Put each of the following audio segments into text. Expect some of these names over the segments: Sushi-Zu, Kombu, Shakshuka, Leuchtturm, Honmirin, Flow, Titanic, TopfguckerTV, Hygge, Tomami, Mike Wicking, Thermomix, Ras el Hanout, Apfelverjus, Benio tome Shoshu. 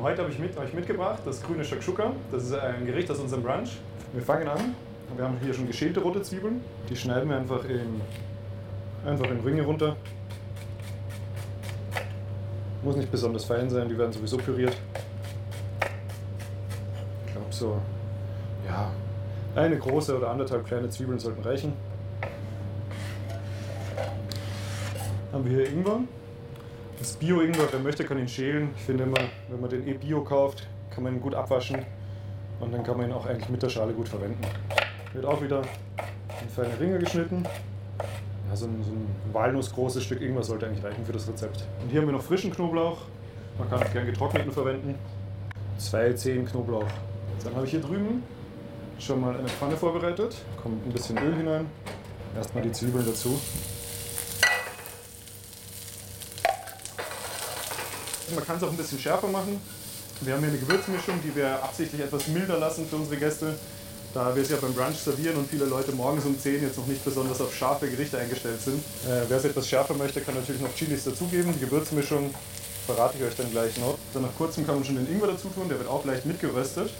Heute habe ich euch mitgebracht das grüne Shakshuka. Das ist ein Gericht aus unserem Brunch. Wir fangen an. Wir haben hier schon geschälte rote Zwiebeln. Die schneiden wir einfach in Ringe runter. Muss nicht besonders fein sein, die werden sowieso püriert. Ich glaube so, ja, eine große oder anderthalb kleine Zwiebeln sollten reichen. Dann haben wir hier Ingwer. Das Bio-Ingwer, wer möchte, kann ihn schälen. Ich finde immer, wenn man den E-Bio kauft, kann man ihn gut abwaschen und dann kann man ihn auch eigentlich mit der Schale gut verwenden. Wird auch wieder in feine Ringe geschnitten. Ja, so ein walnussgroßes Stück Ingwer sollte eigentlich reichen für das Rezept. Und hier haben wir noch frischen Knoblauch. Man kann auch gern getrockneten verwenden. 2 Zehen Knoblauch. Dann habe ich hier drüben schon mal eine Pfanne vorbereitet. Kommt ein bisschen Öl hinein. Erstmal die Zwiebeln dazu. Man kann es auch ein bisschen schärfer machen. Wir haben hier eine Gewürzmischung, die wir absichtlich etwas milder lassen für unsere Gäste, da wir es ja beim Brunch servieren und viele Leute morgens um 10 jetzt noch nicht besonders auf scharfe Gerichte eingestellt sind. Wer es etwas schärfer möchte, kann natürlich noch Chilis dazugeben. Die Gewürzmischung verrate ich euch dann gleich noch. Dann nach kurzem kann man schon den Ingwer dazu tun, der wird auch leicht mitgeröstet.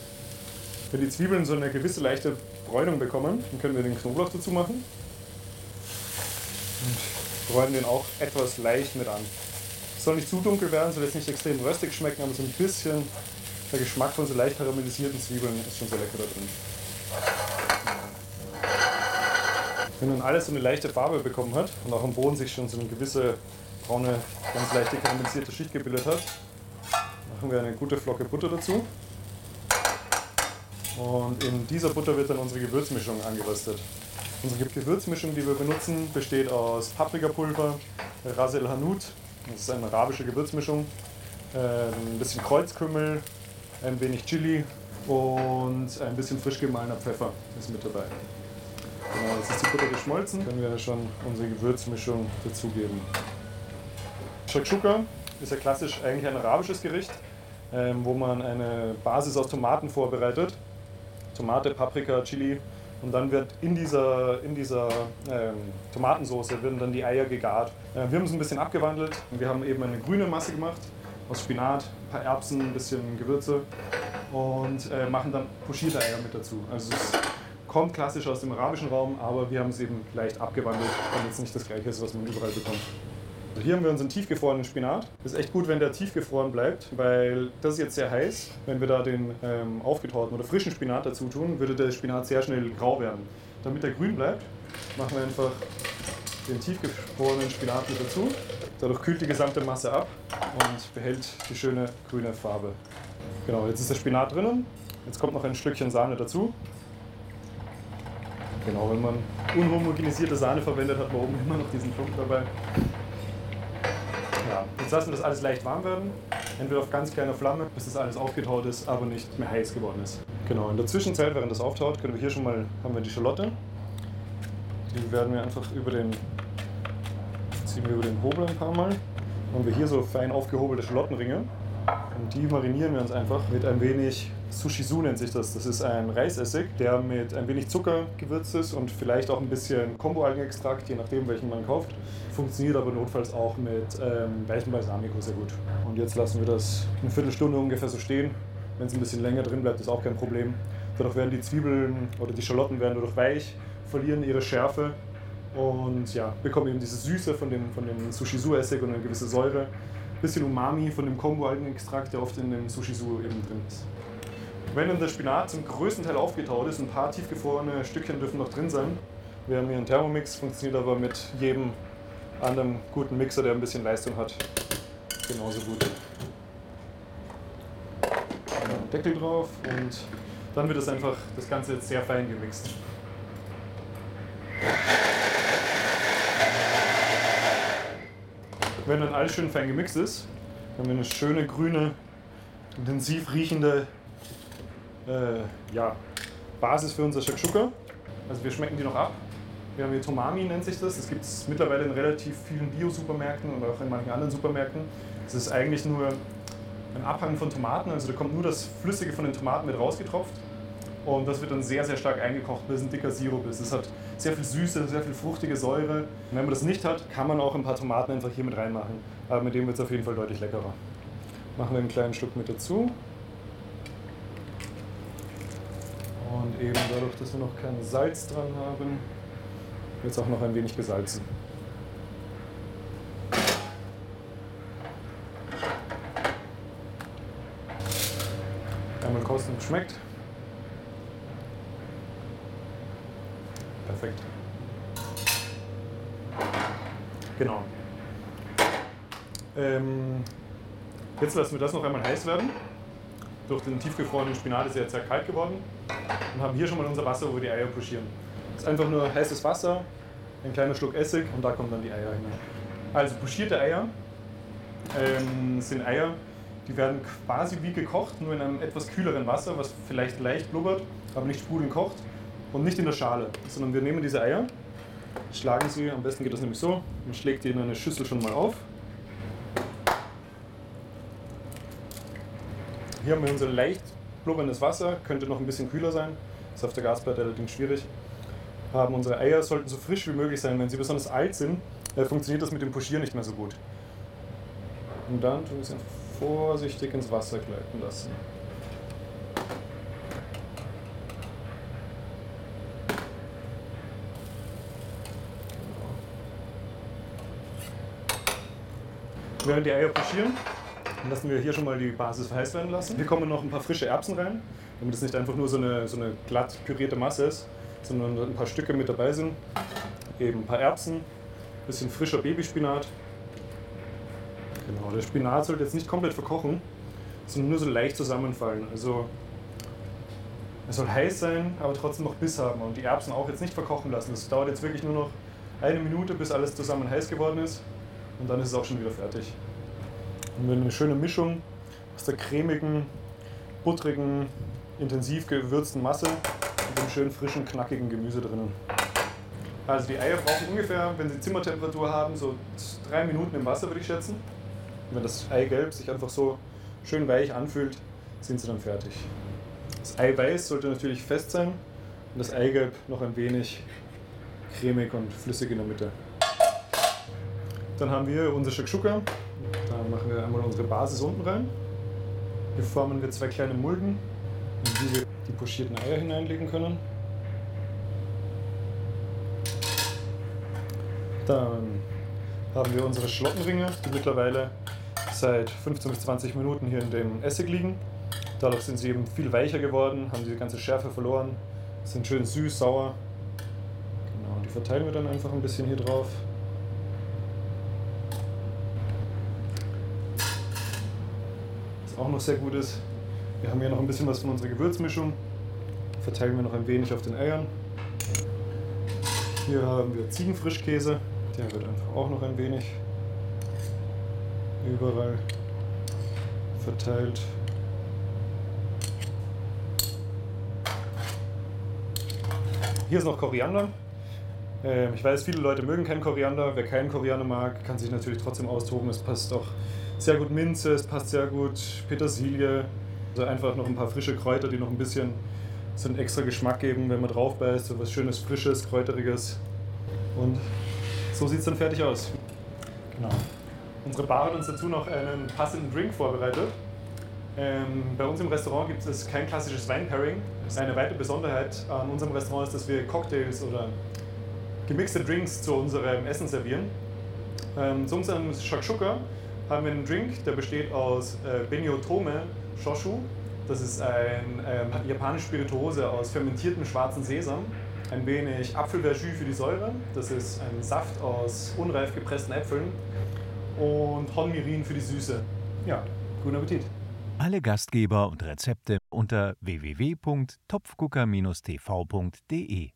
Wenn die Zwiebeln so eine gewisse leichte Bräunung bekommen, dann können wir den Knoblauch dazu machen und bräunen den auch etwas leicht mit an. Soll nicht zu dunkel werden, soll jetzt nicht extrem röstig schmecken, aber so ein bisschen der Geschmack von so leicht karamellisierten Zwiebeln ist schon sehr lecker da drin. Wenn dann alles so eine leichte Farbe bekommen hat und auch am Boden sich schon so eine gewisse braune, ganz leichte karamellisierte Schicht gebildet hat, machen wir eine gute Flocke Butter dazu. Und in dieser Butter wird dann unsere Gewürzmischung angeröstet. Unsere Gewürzmischung, die wir benutzen, besteht aus Paprikapulver, Ras el Hanout. Das ist eine arabische Gewürzmischung, ein bisschen Kreuzkümmel, ein wenig Chili und ein bisschen frisch gemahlener Pfeffer ist mit dabei. Genau, jetzt ist die Butter geschmolzen, können wir schon unsere Gewürzmischung dazugeben. Shakshuka ist ja klassisch eigentlich ein arabisches Gericht, wo man eine Basis aus Tomaten vorbereitet. Tomate, Paprika, Chili und dann wird in dieser Tomatensoße werden dann die Eier gegart. Wir haben es ein bisschen abgewandelt. Wir haben eben eine grüne Masse gemacht aus Spinat, ein paar Erbsen, ein bisschen Gewürze und machen dann pochierte Eier mit dazu. Also es kommt klassisch aus dem arabischen Raum, aber wir haben es eben leicht abgewandelt, damit es nicht das Gleiche ist, was man überall bekommt. Also hier haben wir unseren tiefgefrorenen Spinat. Ist echt gut, wenn der tiefgefroren bleibt, weil das ist jetzt sehr heiß. Wenn wir da den aufgetauten oder frischen Spinat dazu tun, würde der Spinat sehr schnell grau werden. Damit er grün bleibt, machen wir einfach den tiefgefrorenen Spinat mit dazu. Dadurch kühlt die gesamte Masse ab und behält die schöne grüne Farbe. Genau, jetzt ist der Spinat drinnen. Jetzt kommt noch ein Stückchen Sahne dazu. Genau, wenn man unhomogenisierte Sahne verwendet, hat man oben immer noch diesen Punkt dabei. Ja, jetzt lassen wir das alles leicht warm werden, entweder auf ganz kleiner Flamme, bis das alles aufgetaut ist, aber nicht mehr heiß geworden ist. Genau, in der Zwischenzeit, während das auftaut, können wir hier schon mal, haben wir die Schalotte. Die werden wir einfach ziehen wir über den Hobel ein paar Mal. Dann haben wir hier so fein aufgehobelte Schalottenringe und die marinieren wir uns einfach mit ein wenig Sushi-Zu nennt sich das. Das ist ein Reisessig, der mit ein wenig Zucker gewürzt ist und vielleicht auch ein bisschen Kombu-Algenextrakt, je nachdem welchen man kauft. Funktioniert aber notfalls auch mit welchem Balsamico sehr gut. Und jetzt lassen wir das eine Viertelstunde ungefähr so stehen. Wenn es ein bisschen länger drin bleibt, ist auch kein Problem. Dadurch werden die Zwiebeln oder die Schalotten werden dadurch weich, verlieren ihre Schärfe und ja, bekommen eben diese Süße von dem Sushi-Zu-Essig und eine gewisse Säure. Ein bisschen Umami von dem Kombu-Algenextrakt, der oft in dem Sushi-Zu eben drin ist. Wenn dann der Spinat zum größten Teil aufgetaut ist, ein paar tiefgefrorene Stückchen dürfen noch drin sein. Wir haben hier einen Thermomix, funktioniert aber mit jedem anderen guten Mixer, der ein bisschen Leistung hat, genauso gut. Einen Deckel drauf und dann wird das Ganze jetzt sehr fein gemixt. Wenn dann alles schön fein gemixt ist, haben wir eine schöne grüne, intensiv riechende Basis für unser Shakshuka. Also wir schmecken die noch ab. Wir haben hier Tomami, nennt sich das. Das gibt es mittlerweile in relativ vielen Bio-Supermärkten und auch in manchen anderen Supermärkten. Das ist eigentlich nur ein Abhang von Tomaten, also da kommt nur das Flüssige von den Tomaten mit rausgetropft. Und das wird dann sehr, sehr stark eingekocht, bis ein dicker Sirup ist. Es hat sehr viel Süße, sehr viel fruchtige Säure. Und wenn man das nicht hat, kann man auch ein paar Tomaten einfach hier mit reinmachen. Aber mit dem wird es auf jeden Fall deutlich leckerer. Machen wir einen kleinen Schluck mit dazu. Und eben dadurch, dass wir noch kein Salz dran haben, wird es auch noch ein wenig gesalzen. Einmal kosten und schmeckt. Perfekt. Genau. Jetzt lassen wir das noch einmal heiß werden. Durch den tiefgefrorenen Spinat ist er jetzt sehr kalt geworden. Und haben hier schon mal unser Wasser, wo wir die Eier pochieren. Das ist einfach nur heißes Wasser, ein kleiner Schluck Essig und da kommen dann die Eier hin. Also pochierte Eier sind Eier, die werden quasi wie gekocht, nur in einem etwas kühleren Wasser, was vielleicht leicht blubbert, aber nicht sprudelnd kocht und nicht in der Schale. Sondern wir nehmen diese Eier, schlagen sie, am besten geht das nämlich so, man schlägt die in eine Schüssel schon mal auf. Hier haben wir unser leicht blubberndes Wasser, könnte noch ein bisschen kühler sein, ist auf der Gasplatte allerdings schwierig. Haben unsere Eier, sollten so frisch wie möglich sein, wenn sie besonders alt sind, funktioniert das mit dem Pochieren nicht mehr so gut. Und dann tun wir es einfach vorsichtig ins Wasser gleiten lassen. Genau. Während die Eier pochieren, lassen wir hier schon mal die Basis heiß werden lassen. Hier kommen noch ein paar frische Erbsen rein, damit es nicht einfach nur so eine glatt pürierte Masse ist, sondern ein paar Stücke mit dabei sind. Eben ein paar Erbsen, ein bisschen frischer Babyspinat. Genau, der Spinat sollte jetzt nicht komplett verkochen, sondern nur so leicht zusammenfallen. Also er soll heiß sein, aber trotzdem noch Biss haben und die Erbsen auch jetzt nicht verkochen lassen. Das dauert jetzt wirklich nur noch eine Minute, bis alles zusammen heiß geworden ist und dann ist es auch schon wieder fertig. Und eine schöne Mischung aus der cremigen, buttrigen, intensiv gewürzten Masse mit dem schönen, frischen, knackigen Gemüse drinnen. Also die Eier brauchen ungefähr, wenn sie Zimmertemperatur haben, so 3 Minuten im Wasser, würde ich schätzen. Und wenn das Eigelb sich einfach so schön weich anfühlt, sind sie dann fertig. Das Eiweiß sollte natürlich fest sein und das Eigelb noch ein wenig cremig und flüssig in der Mitte. Dann haben wir unser Shakshuka. Da machen wir einmal unsere Basis unten rein. Hier formen wir 2 kleine Mulden, in die wir die pochierten Eier hineinlegen können. Dann haben wir unsere Schlottenringe, die mittlerweile seit 15 bis 20 Minuten hier in dem Essig liegen. Dadurch sind sie eben viel weicher geworden, haben die ganze Schärfe verloren, sind schön süß, sauer. Genau, die verteilen wir dann einfach ein bisschen hier drauf. Was auch noch sehr gut ist, wir haben hier noch ein bisschen was von unserer Gewürzmischung. Verteilen wir noch ein wenig auf den Eiern. Hier haben wir Ziegenfrischkäse, der wird einfach auch noch ein wenig überall verteilt. Hier ist noch Koriander. Ich weiß, viele Leute mögen keinen Koriander. Wer keinen Koriander mag, kann sich natürlich trotzdem austoben. Es passt auch sehr gut Minze, es passt sehr gut Petersilie. Also einfach noch ein paar frische Kräuter, die noch ein bisschen so einen extra Geschmack geben, wenn man drauf beißt, so was schönes, frisches, kräuteriges. Und so sieht es dann fertig aus. Genau. Unsere Bar hat uns dazu noch einen passenden Drink vorbereitet. Bei uns im Restaurant gibt es kein klassisches Wein-Pairing. Eine weitere Besonderheit an unserem Restaurant ist, dass wir Cocktails oder gemixte Drinks zu unserem Essen servieren. Zu unserem Shakshuka haben wir einen Drink, der besteht aus Benio tome Shoshu. Das ist ein japanische Spirituose aus fermentiertem schwarzen Sesam, ein wenig Apfelverjus für die Säure, das ist ein Saft aus unreif gepressten Äpfeln und Honmirin für die Süße. Ja, guten Appetit! Alle Gastgeber und Rezepte unter www.topfgucker-tv.de